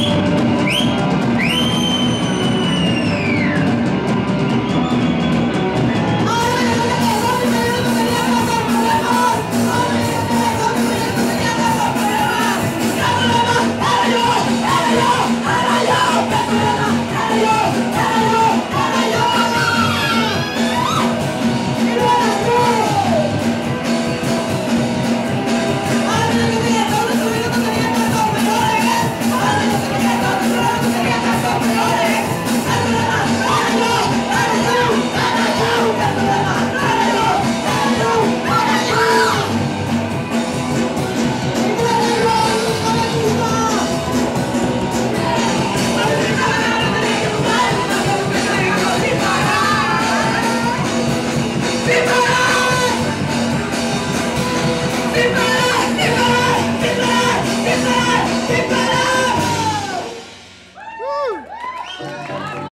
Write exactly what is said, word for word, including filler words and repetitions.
Bye.